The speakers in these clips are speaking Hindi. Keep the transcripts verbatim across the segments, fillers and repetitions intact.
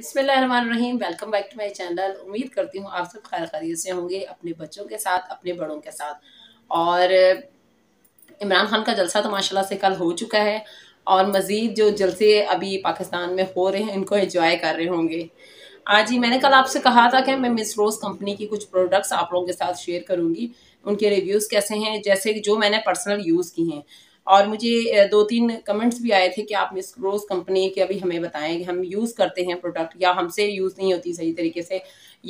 बिस्मिल्लाहिर्रहमानिर्रहीम। Welcome back to my channel. उम्मीद करती हूँ आप सब खैर खैरियत से होंगे, अपने बच्चों के साथ, अपने बड़ों के साथ। और इमरान खान का जलसा तो माशाल्लाह से कल हो चुका है और मज़ीद जो जलसे अभी पाकिस्तान में हो रहे हैं इनको एंजॉय कर रहे होंगे। आज ही मैंने कल आपसे कहा था कि मैं मिस रोज़ कंपनी की कुछ प्रोडक्ट्स आप लोगों के साथ शेयर करूँगी, उनके रिव्यूज़ कैसे हैं, जैसे जो मैंने पर्सनल यूज़ की हैं। और मुझे दो तीन कमेंट्स भी आए थे कि आप मिस रोज़ कंपनी के अभी हमें बताएं कि हम यूज़ करते हैं प्रोडक्ट या हमसे यूज़ नहीं होती सही तरीके से,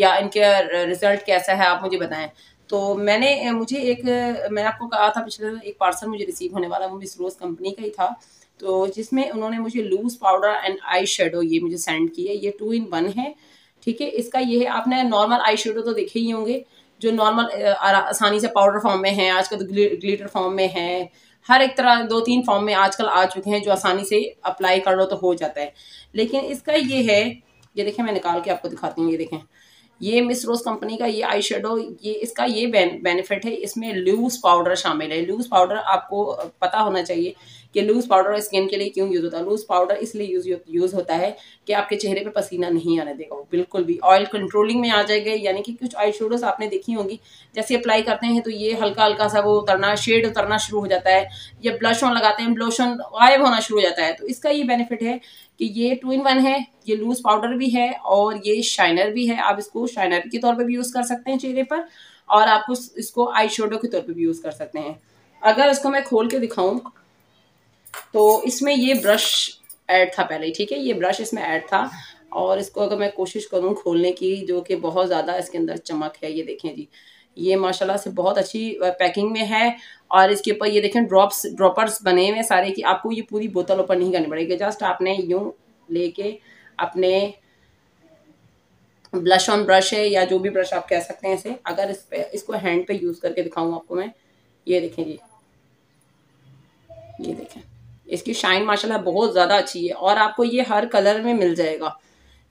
या इनके रिज़ल्ट कैसा है आप मुझे बताएं। तो मैंने मुझे एक मैंने आपको कहा था पिछले एक पार्सल मुझे रिसीव होने वाला वो मिस रोज़ कंपनी का ही था, तो जिसमें उन्होंने मुझे loose powder and eye shadow ये मुझे सेंड किया। ये टू इन वन है, ठीक है। इसका ये है, आपने नॉर्मल आई शेडो तो देखे ही होंगे जो नॉर्मल आसानी से पाउडर फॉर्म में है, आजकल तो ग्लिटर फॉर्म में है, हर एक तरह दो तीन फॉर्म में आजकल आ चुके हैं जो आसानी से अप्लाई कर लो तो हो जाता है। लेकिन इसका ये है, ये देखें मैं निकाल के आपको दिखाती हूँ। ये देखें, ये मिस रोज़ कंपनी का ये आई शेडो, ये इसका ये बेनिफिट है, इसमें लूज़ पाउडर शामिल है। लूज़ पाउडर आपको पता होना चाहिए कि लूज़ पाउडर स्किन के लिए क्यों यूज़ होता है। लूज़ पाउडर इसलिए यूज़ यूज़ होता है कि आपके चेहरे पे पसीना नहीं आने देगा, वो बिल्कुल भी ऑयल कंट्रोलिंग में आ जाएगा। यानी कि कुछ आई शेडोज़ आपने देखी होंगी जैसे अप्लाई करते हैं तो ये हल्का हल्का सा वो उतरना, शेड उतरना शुरू हो जाता है, या ब्लश ऑन लगाते हैं ब्लश ऑन गायब होना शुरू हो जाता है। तो इसका ये बेनिफिट है कि ये टू इन वन है, ये लूज़ पाउडर भी है और ये शाइनर भी है। आप इसको शाइनर के तौर पे भी यूज़ कर सकते हैं चेहरे पर, और आप इसको आई शेडो के तौर पे भी यूज़ कर सकते हैं। अगर इसको मैं खोल के दिखाऊं तो इसमें ये ब्रश ऐड था पहले, ठीक है, ये ब्रश इसमें ऐड था। और इसको अगर मैं कोशिश करूँ खोलने की, जो कि बहुत ज़्यादा इसके अंदर चमक है, ये देखें जी, ये माशाल्लाह से बहुत अच्छी पैकिंग में है। और इसके ऊपर ये देखें ड्रॉप्स ड्रॉपर्स बने हुए सारे, कि आपको ये पूरी बोतल ओपन नहीं करनी पड़ेगी, जस्ट आपने यूं लेके अपने ब्लश ऑन ब्रश है या जो भी ब्रश आप कह सकते हैं इसे, अगर इस पे इसको हैंड पे यूज़ करके दिखाऊं आपको मैं, ये देखें जी, ये देखें इसकी शाइन माशाल्लाह बहुत ज़्यादा अच्छी है। और आपको ये हर कलर में मिल जाएगा।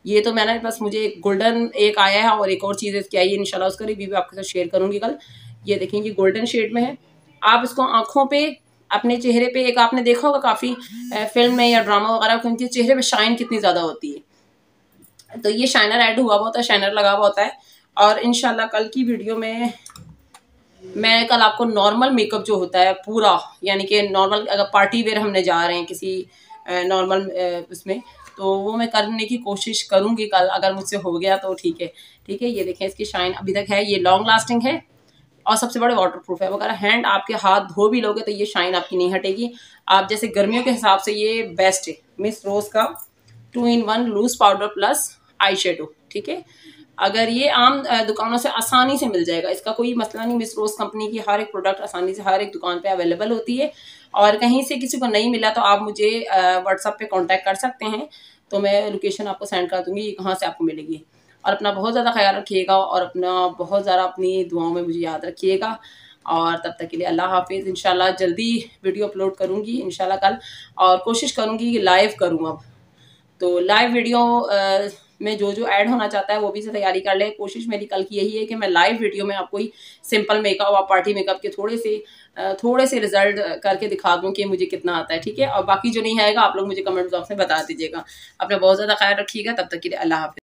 ये तो मैंने बस, मुझे एक गोल्डन एक आया है और एक और चीज़ इसकी आई है, इंशाल्लाह उसका रिव्यू भी आपके साथ शेयर करूंगी कल। ये देखें ये गोल्डन शेड में है। आप इसको आँखों पे, अपने चेहरे पे, एक आपने देखा होगा काफ़ी फिल्म में या ड्रामा वगैरह कि उनके चेहरे पे शाइन कितनी ज़्यादा होती है, तो ये शाइनर ऐड हुआ हुआ होता है, शाइनर लगा हुआ होता है। और इंशाल्लाह कल की वीडियो में मैं कल आपको नॉर्मल मेकअप जो होता है पूरा, यानी कि नॉर्मल अगर पार्टी वेयर हमने जा रहे हैं किसी नॉर्मल उसमें, तो वो मैं करने की कोशिश करूंगी कल, अगर मुझसे हो गया तो ठीक है। ठीक है, ये देखें इसकी शाइन अभी तक है, ये लॉन्ग लास्टिंग है और सबसे बड़े वाटर प्रूफ है। अगर हैंड आपके हाथ धो भी लोगे तो ये शाइन आपकी नहीं हटेगी। आप जैसे गर्मियों के हिसाब से ये बेस्ट है, मिस रोज़ का two in one loose powder plus eye shadow, ठीक है। अगर ये आम दुकानों से आसानी से मिल जाएगा, इसका कोई मसला नहीं। मिस रोज़ कंपनी की हर एक प्रोडक्ट आसानी से हर एक दुकान पे अवेलेबल होती है। और कहीं से किसी को नहीं मिला तो आप मुझे व्हाट्सएप पे कांटेक्ट कर सकते हैं, तो मैं लोकेशन आपको सेंड कर दूँगी कहाँ से आपको मिलेगी। और अपना बहुत ज़्यादा ख्याल रखिएगा और अपना बहुत ज़्यादा अपनी दुआओं में मुझे याद रखिएगा। और तब तक के लिए अल्लाह हाफिज़। इंशाल्लाह जल्दी वीडियो अपलोड करूँगी इंशाल्लाह कल, और कोशिश करूँगी कि लाइव करूँ। अब तो लाइव वीडियो में जो जो ऐड होना चाहता है वो भी से तैयारी कर ले। कोशिश मेरी कल की यही है कि मैं लाइव वीडियो में आपको ही सिंपल मेकअप और पार्टी मेकअप के थोड़े से थोड़े से रिजल्ट करके दिखा दूं कि मुझे कितना आता है, ठीक है। और बाकी जो नहीं आएगा आप लोग मुझे कमेंट बॉक्स में बता दीजिएगा। अपना बहुत ज़्यादा ख्याल रखिएगा। तब तक के लिए अल्लाह हाफिज़।